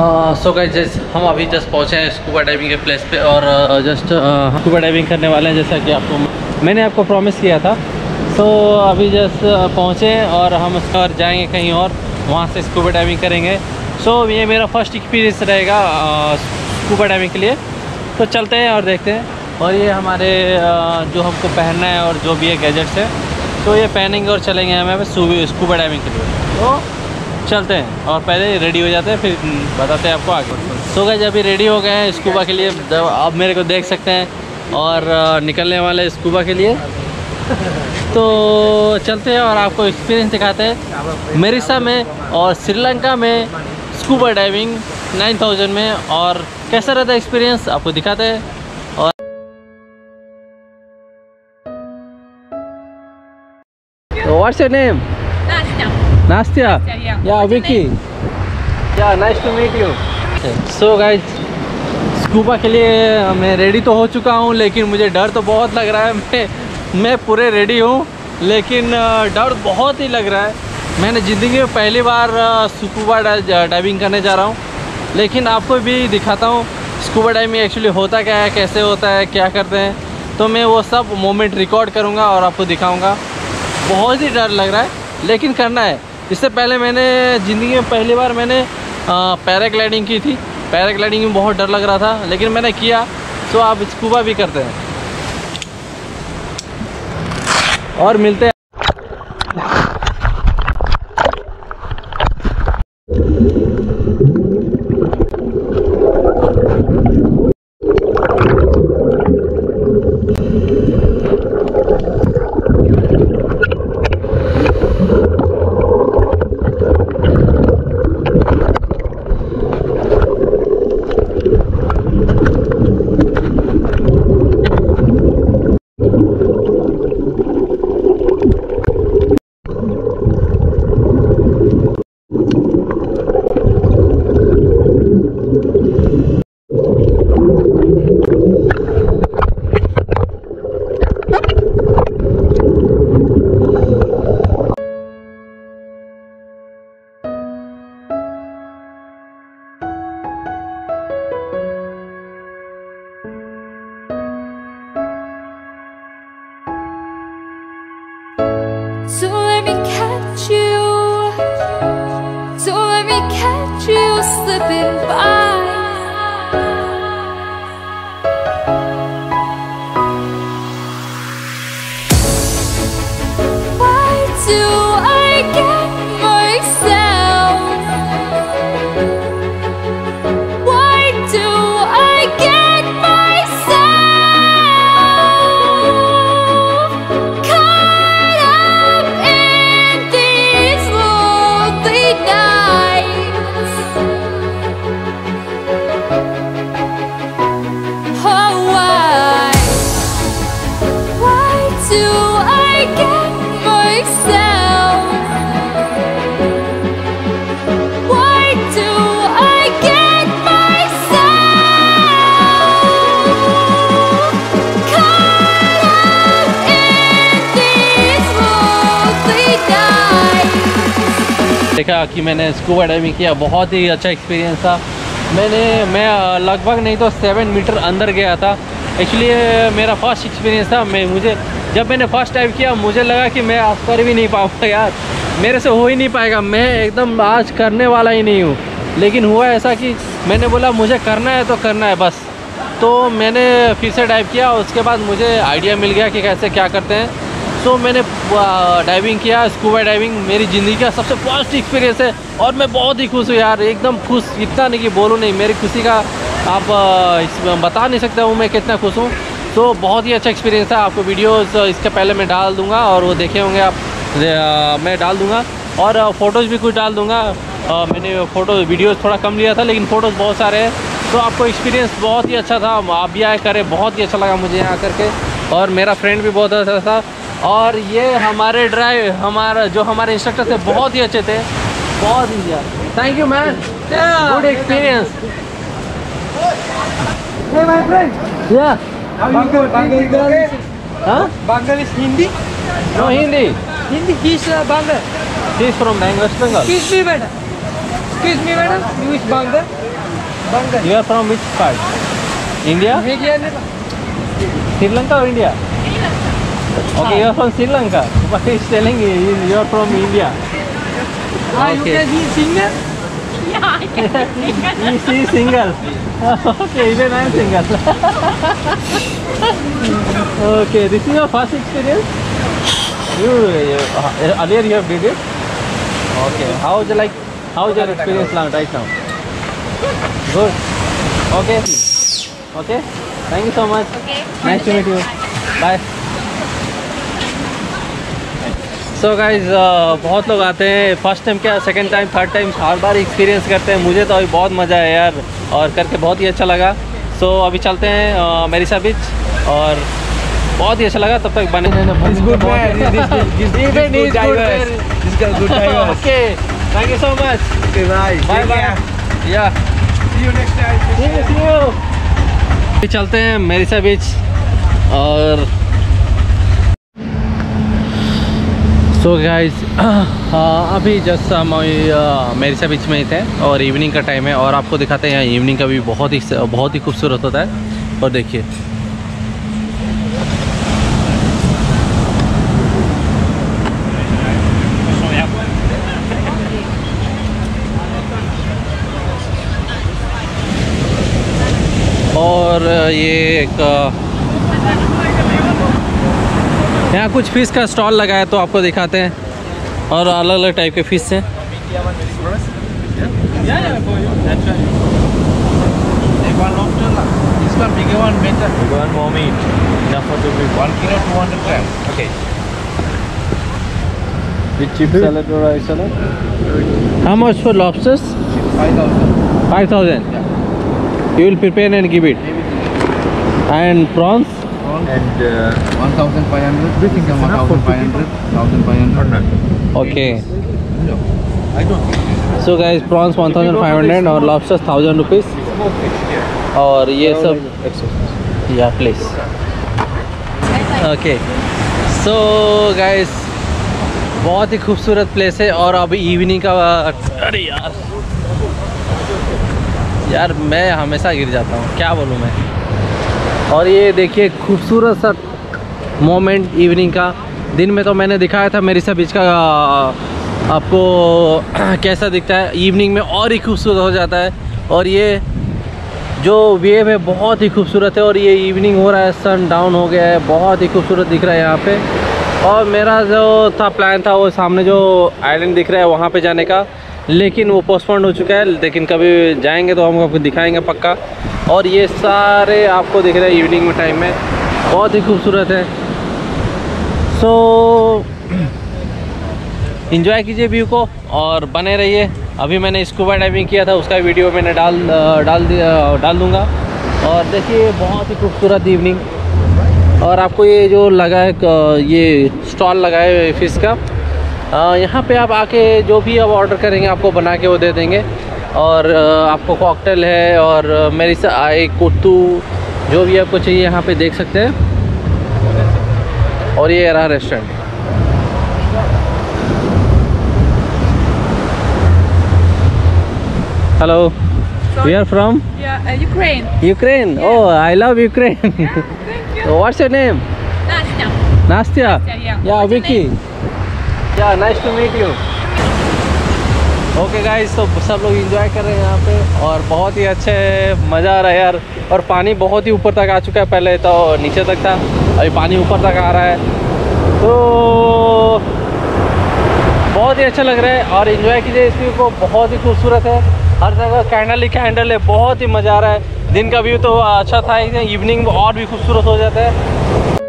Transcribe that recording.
So guys हम अभी just पहुँचे हैं स्कूबा डाइविंग के प्लेस पे और जस्ट स्कूबा डाइविंग करने वाले हैं, जैसा कि आपको मैंने प्रॉमिस किया था। सो अभी जस्ट पहुँचे और हम उसके और जाएंगे कहीं और, वहाँ से स्कूबा डाइविंग करेंगे। सो ये मेरा फर्स्ट एक्सपीरियंस रहेगा स्कूबा डाइविंग के लिए। तो चलते हैं और देखते हैं। और ये हमारे जो हमको पहनना है और जो भी है गैजेट्स है, तो ये पहनेंगे और चलेंगे हमें स्कूबा डाइविंग के लिए। तो चलते हैं और पहले रेडी हो जाते हैं, फिर बताते हैं आपको आगे। सो गाइस अभी रेडी हो गए हैं स्कूबा के लिए, आप मेरे को देख सकते हैं, और निकलने वाले हैं स्कूबा के लिए। तो चलते हैं और आपको एक्सपीरियंस दिखाते हैं मिरिसा में और श्रीलंका में स्कूबा डाइविंग 9000 में, और कैसा रहता है एक्सपीरियंस आपको दिखाते हैं। और व्हाट्स योर नेम? नास्त्या, या विकी, या nice to meet you. So guys scuba के लिए मैं रेडी तो हो चुका हूँ, लेकिन मुझे डर तो बहुत लग रहा है। मैं पूरे रेडी हूँ, लेकिन डर बहुत ही लग रहा है। मैंने ज़िंदगी में पहली बार स्कूबा डाइविंग करने जा रहा हूँ, लेकिन आपको भी दिखाता हूँ स्कूबा डाइविंग एक्चुअली होता क्या है, कैसे होता है, क्या करते हैं। तो मैं वो सब मोमेंट रिकॉर्ड करूँगा और आपको दिखाऊँगा। बहुत ही डर लग रहा है, लेकिन करना है। इससे पहले मैंने ज़िंदगी में पहली बार मैंने पैराग्लाइडिंग की थी। पैराग्लाइडिंग में बहुत डर लग रहा था, लेकिन मैंने किया। तो आप स्कूबा भी करते हैं और मिलते हैं। You slipping by, why do I get myself, why do I get myself caught up in these lonely nights? देखा कि मैंने स्कूबा डाइविंग किया, बहुत ही अच्छा एक्सपीरियंस था। मैं लगभग नहीं तो 7 मीटर अंदर गया था। एक्चुअली मेरा फर्स्ट एक्सपीरियंस था। जब मैंने फर्स्ट टाइम किया, मुझे लगा कि मैं आज कर भी नहीं पाऊँगा यार, मेरे से हो ही नहीं पाएगा, मैं एकदम आज करने वाला ही नहीं हूँ। लेकिन हुआ ऐसा कि मैंने बोला मुझे करना है तो करना है बस। तो मैंने फिर से डाइव किया, उसके बाद मुझे आइडिया मिल गया कि कैसे क्या करते हैं। तो मैंने डाइविंग किया, स्कूबा डाइविंग मेरी ज़िंदगी का सबसे फर्स्ट एक्सपीरियंस है, और मैं बहुत ही खुश हूँ यार, एकदम खुश, इतना नहीं कि बोलूँ नहीं, मेरी खुशी का आप बता नहीं सकते हूँ मैं कितना खुश हूँ। तो बहुत ही अच्छा एक्सपीरियंस था। आपको वीडियोस इसके पहले मैं डाल दूँगा और वो देखे होंगे आप, मैं डाल दूँगा और फ़ोटोज़ भी कुछ डाल दूँगा। मैंने वीडियोज़ थोड़ा कम लिया था, लेकिन फ़ोटोज़ बहुत सारे हैं। तो आपको एक्सपीरियंस बहुत ही अच्छा था, आप भी आए करें, बहुत ही अच्छा लगा मुझे यहाँ करके, और मेरा फ्रेंड भी बहुत अच्छा था। और ये हमारे हमारे इंस्ट्रक्टर थे, बहुत ही अच्छे थे, बहुत ही। Thank you man, good experience. Hindi no Hindi, he is from Bengal. Excuse me madam, you which Bengal? Bengal. You are from which part? India? Sri Lanka or India? Sri Lanka. Okay, you are from Sri Lanka. But he is telling you are from India. Ah, okay. You can be single? Yeah, I can be single. You see single. Okay, even I am single. Okay, this is your first experience? Earlier you have did it? Okay, how is like, how is your experience right now? Good. Okay. Okay. Thank you so much. Okay. Nice to meet you. Bye. So guys बहुत लोग आते हैं first time क्या second time third time हर बार experience करते हैं। मुझे तो अभी बहुत मज़ा आया यार और करके बहुत ही अच्छा लगा। सो अभी चलते हैं मेरिसा बीच और बहुत ही अच्छा लगा। तब तक बने thank you so much bye bye या अभी चलते हैं मेरिसा बीच। और सो गाइज़ अभी जस्ट हम मेरिसा बीच में ही थे और इवनिंग का टाइम है और आपको दिखाते हैं यहाँ इवनिंग का भी बहुत ही खूबसूरत होता है। और देखिए और ये एक यहाँ कुछ फिश का स्टॉल लगा है तो आपको दिखाते हैं। और अलग अलग टाइप के फिश हैं। How much for lobsters? 5,000. You will prepare and give it. And prawns? And 1,500. We think 1,500. 1,500. Okay. No, I don't think. So guys, prawns 1,500 or lobsters 1,000 rupees. और ये सब या प्लेस। Okay. So guys, बहुत ही खूबसूरत place है। और अभी evening का अरे यार मैं हमेशा गिर जाता हूँ, क्या बोलूँ मैं। और ये देखिए खूबसूरत सा मोमेंट इवनिंग का। दिन में तो मैंने दिखाया था मेरिसा बीच का आपको कैसा दिखता है, इवनिंग में और ही खूबसूरत हो जाता है। और ये जो वेव है बहुत ही खूबसूरत है। और ये इवनिंग हो रहा है, सन डाउन हो गया है, बहुत ही खूबसूरत दिख रहा है यहाँ पे। और मेरा जो था प्लान था वो सामने जो आइलैंड दिख रहा है वहाँ पर जाने का, लेकिन वो पोस्टपोन हो चुका है। लेकिन कभी जाएंगे तो हम आपको दिखाएंगे पक्का। और ये सारे आपको दिख रहे हैं इवनिंग में टाइम में, बहुत ही खूबसूरत है। सो एंजॉय कीजिए व्यू को और बने रहिए। अभी मैंने स्कूबा डाइविंग किया था उसका वीडियो मैंने डाल दूँगा। और देखिए बहुत ही खूबसूरत इवनिंग। और आपको ये जो लगा है, ये स्टॉल लगा है फिश का, यहाँ पे आप आके जो भी आप ऑर्डर करेंगे आपको बना के वो दे देंगे। और आपको कॉकटेल है और मेरिसा एक कुत्तू जो भी आपको चाहिए यहाँ पे देख सकते हैं। और ये रहा restaurant. Hello, we are from Ukraine. Ukraine, oh I love Ukraine. What's your name? Nastya. Nastya या विकी। या nice to meet you. Okay guys, तो सब लोग एंजॉय कर रहे हैं यहाँ पे और बहुत ही अच्छे मज़ा आ रहा है यार। और पानी बहुत ही ऊपर तक आ चुका है, पहले तो नीचे तक था, अभी पानी ऊपर तक आ रहा है तो बहुत ही अच्छा लग रहा है। और एंजॉय कीजिए इस व्यू को, बहुत ही खूबसूरत है। हर जगह कैंडल ही कैंडल है, बहुत ही मज़ा आ रहा है। दिन का व्यू तो अच्छा था, इवनिंग और भी खूबसूरत हो जाता है।